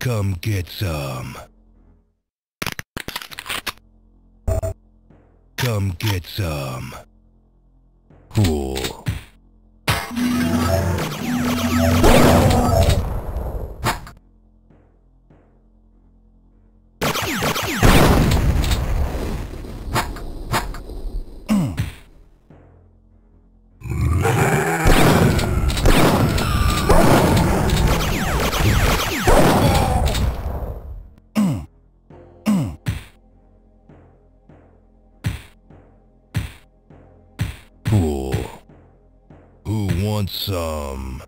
Come get some. Come get some. Cool. Some.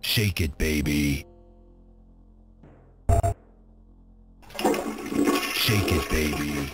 Shake it, baby. Shake it, baby.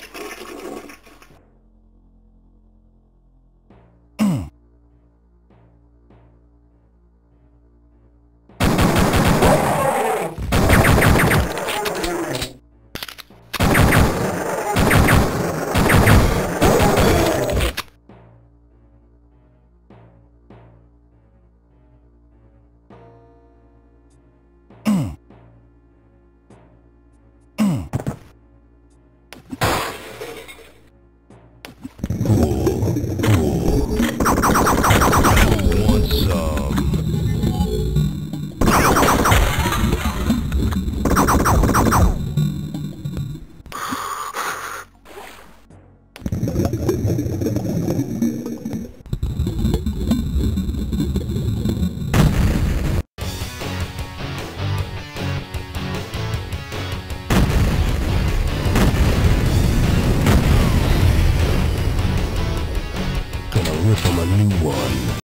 Rip him a new one.